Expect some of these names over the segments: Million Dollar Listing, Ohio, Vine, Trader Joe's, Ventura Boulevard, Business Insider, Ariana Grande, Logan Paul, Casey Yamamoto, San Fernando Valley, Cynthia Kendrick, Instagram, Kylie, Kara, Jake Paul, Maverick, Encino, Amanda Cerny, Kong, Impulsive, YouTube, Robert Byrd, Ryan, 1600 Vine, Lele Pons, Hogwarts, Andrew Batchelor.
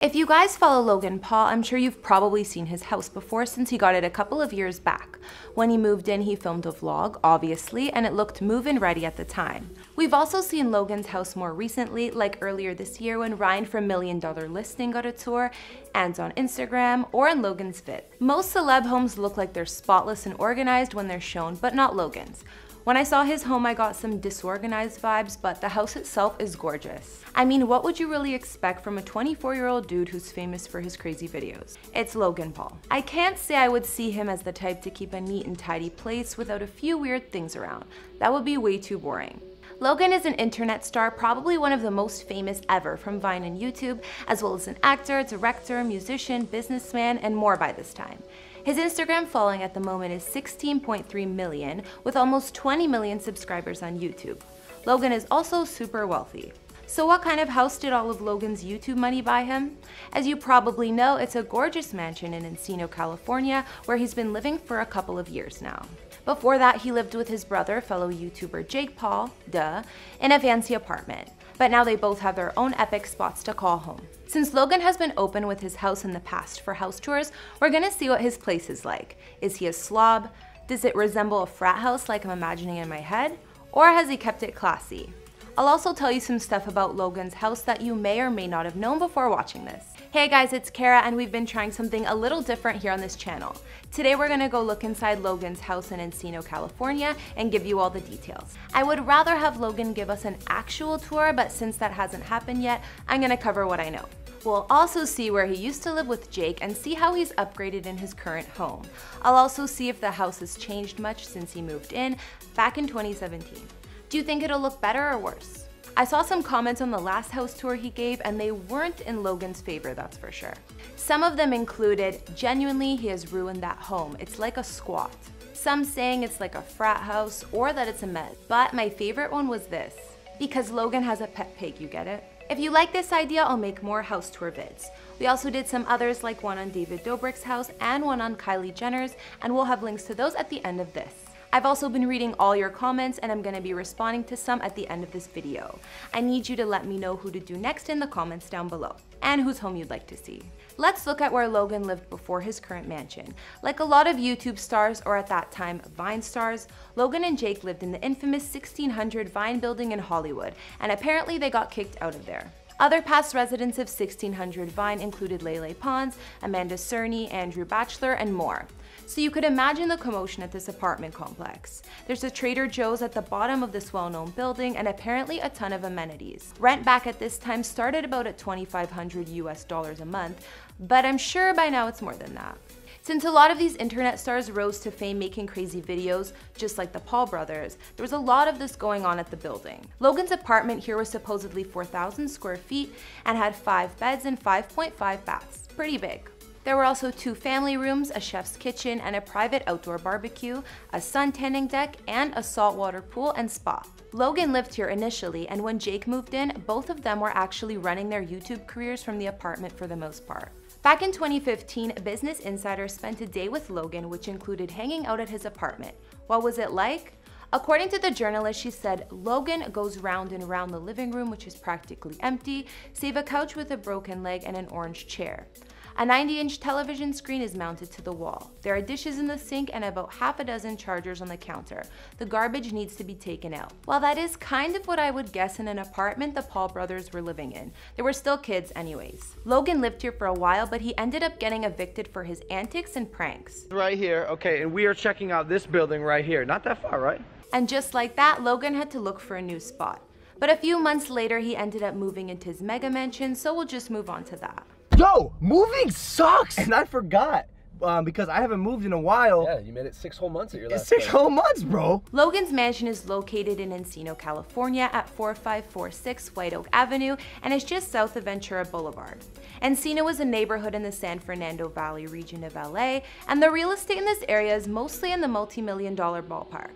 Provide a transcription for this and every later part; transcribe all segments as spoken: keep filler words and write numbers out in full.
If you guys follow Logan Paul, I'm sure you've probably seen his house before since he got it a couple of years back. When he moved in, he filmed a vlog, obviously, and it looked move-in ready at the time. We've also seen Logan's house more recently, like earlier this year when Ryan from Million Dollar Listing got a tour, and on Instagram, or in Logan's vid. Most celeb homes look like they're spotless and organized when they're shown, but not Logan's. When I saw his home, I got some disorganized vibes, but the house itself is gorgeous. I mean, what would you really expect from a twenty-four-year-old dude who's famous for his crazy videos? It's Logan Paul. I can't say I would see him as the type to keep a neat and tidy place without a few weird things around. That would be way too boring. Logan is an internet star, probably one of the most famous ever from Vine and YouTube, as well as an actor, director, musician, businessman, and more by this time. His Instagram following at the moment is sixteen point three million, with almost twenty million subscribers on YouTube. Logan is also super wealthy. So what kind of house did all of Logan's YouTube money buy him? As you probably know, it's a gorgeous mansion in Encino, California, where he's been living for a couple of years now. Before that, he lived with his brother, fellow YouTuber Jake Paul, duh, in a fancy apartment. But now they both have their own epic spots to call home. Since Logan has been open with his house in the past for house tours, we're gonna see what his place is like. Is he a slob? Does it resemble a frat house like I'm imagining in my head? Or has he kept it classy? I'll also tell you some stuff about Logan's house that you may or may not have known before watching this. Hey guys, it's Kara, and we've been trying something a little different here on this channel. Today we're gonna go look inside Logan's house in Encino, California, and give you all the details. I would rather have Logan give us an actual tour, but since that hasn't happened yet, I'm gonna cover what I know. We'll also see where he used to live with Jake and see how he's upgraded in his current home. I'll also see if the house has changed much since he moved in back in twenty seventeen. Do you think it'll look better or worse? I saw some comments on the last house tour he gave, and they weren't in Logan's favor, that's for sure. Some of them included, genuinely, he has ruined that home. It's like a squat. Some saying it's like a frat house or that it's a mess. But my favorite one was this, because Logan has a pet pig, you get it? If you like this idea, I'll make more house tour vids. We also did some others, like one on David Dobrik's house and one on Kylie Jenner's, and we'll have links to those at the end of this. I've also been reading all your comments, and I'm gonna be responding to some at the end of this video. I need you to let me know who to do next in the comments down below, and whose home you'd like to see. Let's look at where Logan lived before his current mansion. Like a lot of YouTube stars, or at that time, Vine stars, Logan and Jake lived in the infamous sixteen hundred Vine building in Hollywood, and apparently they got kicked out of there. Other past residents of sixteen hundred Vine included Lele Pons, Amanda Cerny, Andrew Batchelor, and more. So you could imagine the commotion at this apartment complex. There's a Trader Joe's at the bottom of this well-known building, and apparently a ton of amenities. Rent back at this time started about at twenty-five hundred US dollars a month, but I'm sure by now it's more than that. Since a lot of these internet stars rose to fame making crazy videos, just like the Paul brothers, there was a lot of this going on at the building. Logan's apartment here was supposedly four thousand square feet and had five beds and five point five baths. Pretty big. There were also two family rooms, a chef's kitchen, and a private outdoor barbecue, a sun tanning deck, and a saltwater pool and spa. Logan lived here initially, and when Jake moved in, both of them were actually running their YouTube careers from the apartment for the most part. Back in twenty fifteen, Business Insider spent a day with Logan, which included hanging out at his apartment. What was it like? According to the journalist, she said, Logan goes round and round the living room, which is practically empty, save a couch with a broken leg and an orange chair. A ninety inch television screen is mounted to the wall. There are dishes in the sink and about half a dozen chargers on the counter. The garbage needs to be taken out. While that is kind of what I would guess in an apartment the Paul brothers were living in, they were still kids anyways. Logan lived here for a while, but he ended up getting evicted for his antics and pranks. Right here, okay, and we are checking out this building right here. Not that far, right? And just like that, Logan had to look for a new spot. But a few months later, he ended up moving into his mega mansion, so we'll just move on to that. Yo, moving sucks! And I forgot, um, because I haven't moved in a while. Yeah, you made it six whole months at your last It's six place. whole months, bro! Logan's mansion is located in Encino, California at four five four six White Oak Avenue, and is just south of Ventura Boulevard. Encino is a neighborhood in the San Fernando Valley region of L A, and the real estate in this area is mostly in the multi-million dollar ballpark.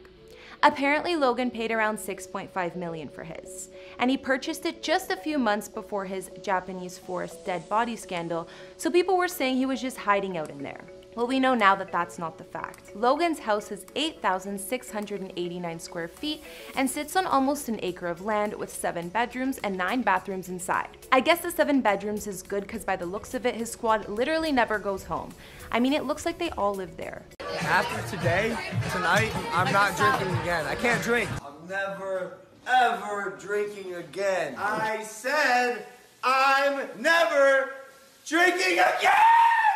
Apparently, Logan paid around six point five million dollars for his, and he purchased it just a few months before his Japanese forest dead body scandal, so people were saying he was just hiding out in there. Well, we know now that that's not the fact. Logan's house is eight thousand six hundred eighty-nine square feet and sits on almost an acre of land with seven bedrooms and nine bathrooms inside. I guess the seven bedrooms is good because by the looks of it, his squad literally never goes home. I mean, it looks like they all live there. After today, tonight, I'm not drinking again. I can't drink. I'm never, ever drinking again. I said I'm never drinking again!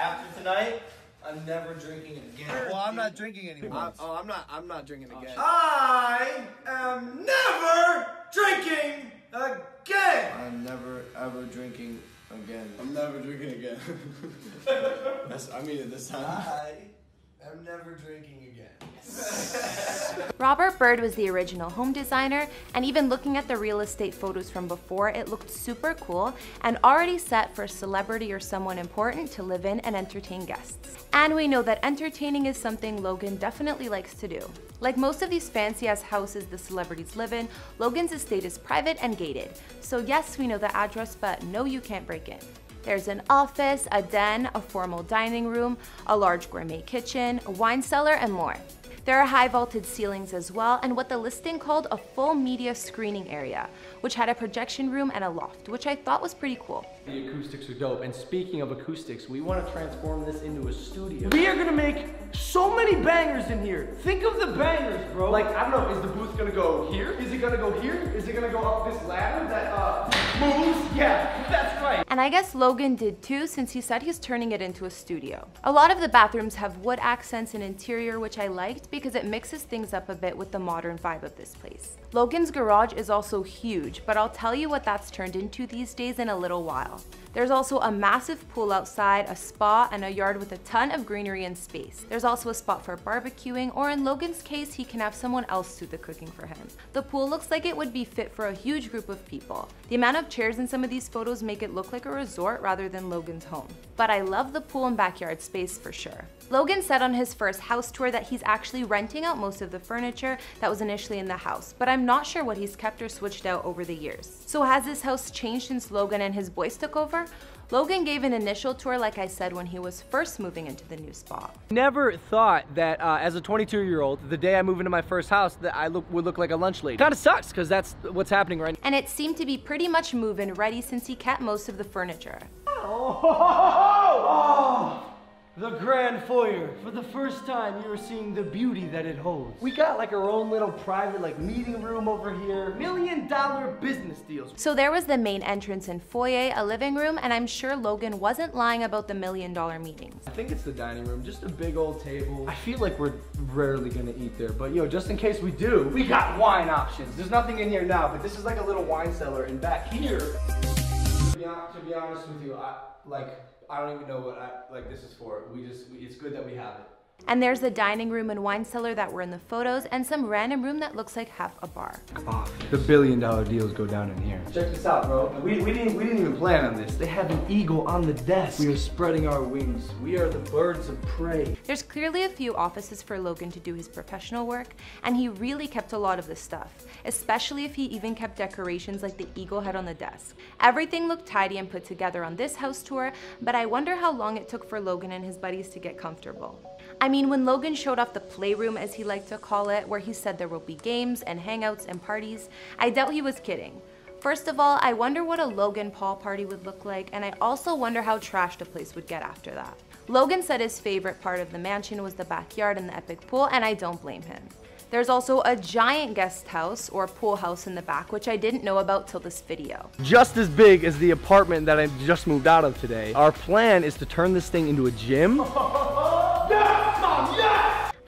After tonight, I'm never drinking again. Well, I'm not drinking anymore. I, oh, I'm not. I'm not drinking again. I am never drinking again. I'm never ever drinking again. I'm never drinking again. That's, I mean it this time. I am never drinking again. Robert Byrd was the original home designer, and even looking at the real estate photos from before, it looked super cool and already set for a celebrity or someone important to live in and entertain guests. And we know that entertaining is something Logan definitely likes to do. Like most of these fancy-ass houses the celebrities live in, Logan's estate is private and gated. So yes, we know the address, but no, you can't break in. There's an office, a den, a formal dining room, a large gourmet kitchen, a wine cellar, and more. There are high vaulted ceilings as well, and what the listing called a full media screening area, which had a projection room and a loft, which I thought was pretty cool. The acoustics are dope, and speaking of acoustics, we want to transform this into a studio. We are going to make so many bangers in here. Think of the bangers, bro. Like, I don't know, is the booth going to go here? Is it going to go here? Is it going to go up this ladder that, uh... moves? Yeah, that's right. And I guess Logan did too, since he said he's turning it into a studio. A lot of the bathrooms have wood accents and interior, which I liked because it mixes things up a bit with the modern vibe of this place. Logan's garage is also huge, but I'll tell you what that's turned into these days in a little while. There's also a massive pool outside, a spa, and a yard with a ton of greenery and space. There's also a spot for barbecuing, or in Logan's case, he can have someone else do the cooking for him. The pool looks like it would be fit for a huge group of people. The amount of chairs in some of these photos make it look like a resort rather than Logan's home. But I love the pool and backyard space for sure. Logan said on his first house tour that he's actually renting out most of the furniture that was initially in the house, but I'm not sure what he's kept or switched out over the years. So has this house changed since Logan and his boys took over? Logan gave an initial tour, like I said, when he was first moving into the new spa. Never thought that uh, as a twenty-two-year-old, the day I move into my first house, that I look, would look like a lunch lady. Kind of sucks, because that's what's happening right now. And it seemed to be pretty much move-in ready since he kept most of the furniture. Oh, oh, oh, the grand foyer. For the first time, you were seeing the beauty that it holds. We got like our own little private like meeting room over here. Million dollar business deals. So there was the main entrance and foyer, a living room, and I'm sure Logan wasn't lying about the million dollar meetings. I think it's the dining room, just a big old table. I feel like we're rarely gonna eat there, but yo, just in case we do, we got wine options. There's nothing in here now, but this is like a little wine cellar, and back here, to be honest with you, I, like, I don't even know what I, like this is for. We just, we, it's good that we have it. And there's the dining room and wine cellar that were in the photos, and some random room that looks like half a bar. Oh, the billion dollar deals go down in here. Check this out, bro. We, we, didn't, we didn't even plan on this. They have an eagle on the desk. We are spreading our wings. We are the birds of prey. There's clearly a few offices for Logan to do his professional work, and he really kept a lot of this stuff, especially if he even kept decorations like the eagle head on the desk. Everything looked tidy and put together on this house tour, but I wonder how long it took for Logan and his buddies to get comfortable. I mean, when Logan showed off the playroom, as he liked to call it, where he said there will be games and hangouts and parties, I doubt he was kidding. First of all, I wonder what a Logan Paul party would look like, and I also wonder how trash the place would get after that. Logan said his favorite part of the mansion was the backyard and the epic pool, and I don't blame him. There's also a giant guest house or pool house in the back, which I didn't know about till this video. Just as big as the apartment that I just moved out of today, our plan is to turn this thing into a gym.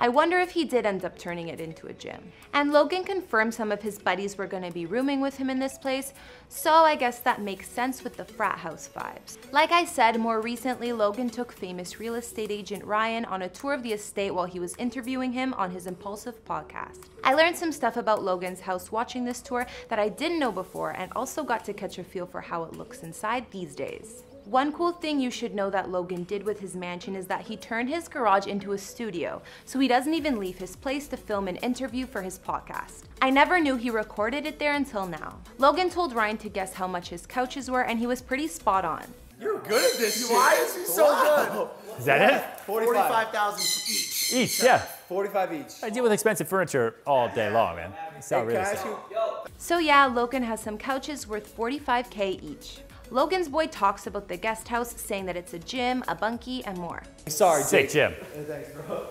I wonder if he did end up turning it into a gym. And Logan confirmed some of his buddies were gonna be rooming with him in this place, so I guess that makes sense with the frat house vibes. Like I said, more recently, Logan took famous real estate agent Ryan on a tour of the estate while he was interviewing him on his Impulsive podcast. I learned some stuff about Logan's house watching this tour that I didn't know before, and also got to catch a feel for how it looks inside these days. One cool thing you should know that Logan did with his mansion is that he turned his garage into a studio, so he doesn't even leave his place to film an interview for his podcast. I never knew he recorded it there until now. Logan told Ryan to guess how much his couches were, and he was pretty spot on. You're good at this shit. Why is he so wow. good? Is that it? forty-five thousand each. Each, yeah. forty-five each. I deal with expensive furniture all day long, man. It's not hey, really so. So yeah, Logan has some couches worth forty-five K each. Logan's boy talks about the guest house, saying that it's a gym, a bunkie, and more. Sorry, Jake. Sick gym. Hey, thanks, bro.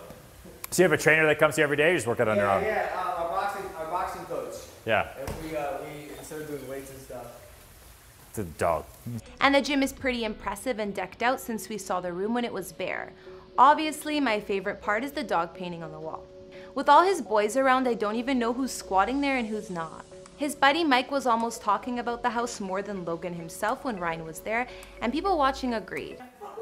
So you have a trainer that comes here every day, or you just work out on yeah, your own? Yeah, uh, our, boxing, our boxing coach. Yeah. And we, uh, we, instead of doing weights and stuff. It's a dog. And the gym is pretty impressive and decked out since we saw the room when it was bare. Obviously, my favorite part is the dog painting on the wall. With all his boys around, I don't even know who's squatting there and who's not. His buddy Mike was almost talking about the house more than Logan himself when Ryan was there, and people watching agreed.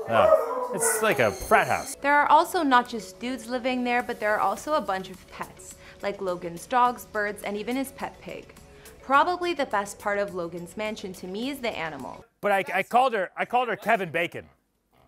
Oh, it's like a frat house. There are also not just dudes living there, but there are also a bunch of pets, like Logan's dogs, birds, and even his pet pig. Probably the best part of Logan's mansion to me is the animal. But I, I called her, I called her Kevin Bacon.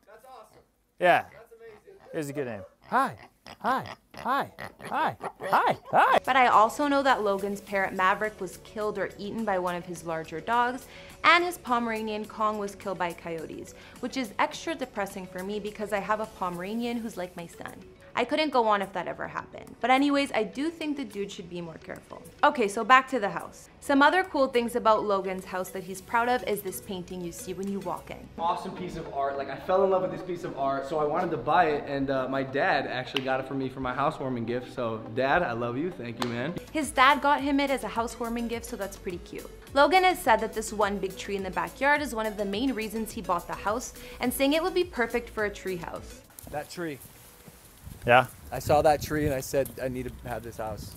That's awesome. Yeah. That's amazing. It was a good name. Hi. Hi, hi, hi, hi, hi. But I also know that Logan's parrot Maverick was killed or eaten by one of his larger dogs, and his Pomeranian Kong was killed by coyotes, which is extra depressing for me because I have a Pomeranian who's like my son. I couldn't go on if that ever happened. But anyways, I do think the dude should be more careful. Okay, so back to the house. Some other cool things about Logan's house that he's proud of is this painting you see when you walk in. Awesome piece of art. Like, I fell in love with this piece of art, so I wanted to buy it, and uh, my dad actually got it for me for my housewarming gift. So, Dad, I love you. Thank you, man. His dad got him it as a housewarming gift, so that's pretty cute. Logan has said that this one big tree in the backyard is one of the main reasons he bought the house, and saying it would be perfect for a tree house. That tree. Yeah. I saw that tree and I said, I need to have this house.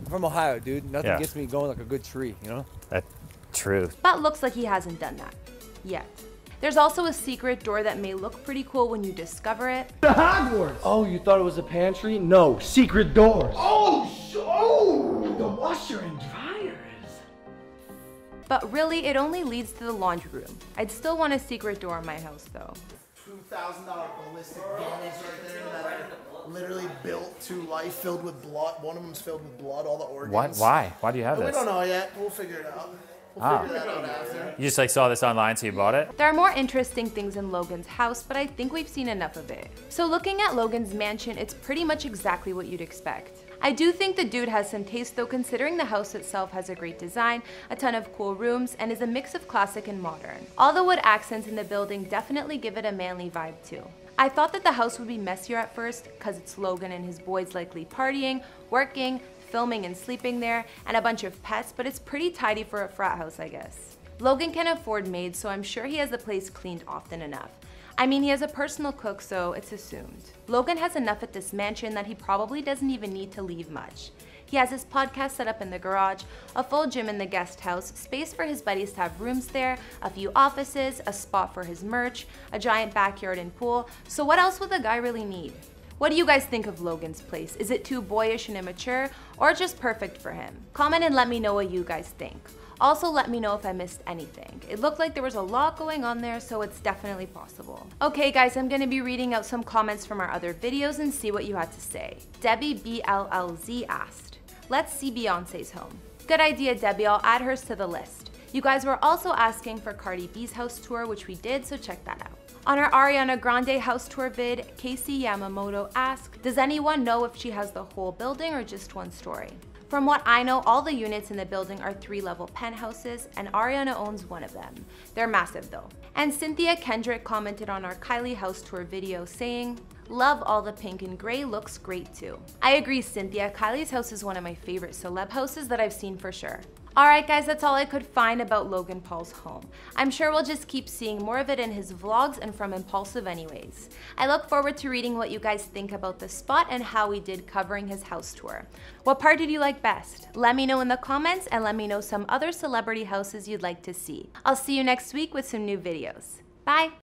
I'm from Ohio, dude. Nothing yeah. gets me going like a good tree, you know? That's true. But looks like he hasn't done that yet. There's also a secret door that may look pretty cool when you discover it. The Hogwarts! Oh, you thought it was a pantry? No, secret doors. Oh, oh, the washer and dryers. But really, it only leads to the laundry room. I'd still want a secret door in my house, though. two thousand dollar ballistic damage right there that I literally built to life, filled with blood. One of them's filled with blood, all the organs. What? Why? Why do you have no, this? We don't know yet. We'll figure it out. We'll ah. figure that out after. You just like saw this online, so you bought it? There are more interesting things in Logan's house, but I think we've seen enough of it. So looking at Logan's mansion, it's pretty much exactly what you'd expect. I do think the dude has some taste though, considering the house itself has a great design, a ton of cool rooms, and is a mix of classic and modern. All the wood accents in the building definitely give it a manly vibe too. I thought that the house would be messier at first, cause it's Logan and his boys likely partying, working, filming and sleeping there, and a bunch of pets, but it's pretty tidy for a frat house, I guess. Logan can afford maids, so I'm sure he has the place cleaned often enough. I mean, he has a personal cook, so it's assumed. Logan has enough at this mansion that he probably doesn't even need to leave much. He has his podcast set up in the garage, a full gym in the guest house, space for his buddies to have rooms there, a few offices, a spot for his merch, a giant backyard and pool. So what else would the guy really need? What do you guys think of Logan's place? Is it too boyish and immature, or just perfect for him? Comment and let me know what you guys think. Also, let me know if I missed anything. It looked like there was a lot going on there, so it's definitely possible. Okay guys, I'm gonna be reading out some comments from our other videos and see what you had to say. Debbie B L L Z asked, let's see Beyonce's home. Good idea, Debbie, I'll add hers to the list. You guys were also asking for Cardi B's house tour, which we did, so check that out. On our Ariana Grande house tour vid, Casey Yamamoto asked, does anyone know if she has the whole building or just one story? From what I know, all the units in the building are three-level penthouses, and Ariana owns one of them. They're massive though. And Cynthia Kendrick commented on our Kylie house tour video saying, love all the pink and gray, looks great too. I agree, Cynthia. Kylie's house is one of my favorite celeb houses that I've seen for sure. Alright guys, that's all I could find about Logan Paul's home. I'm sure we'll just keep seeing more of it in his vlogs and from Impulsive anyways. I look forward to reading what you guys think about the spot and how we did covering his house tour. What part did you like best? Let me know in the comments and let me know some other celebrity houses you'd like to see. I'll see you next week with some new videos. Bye!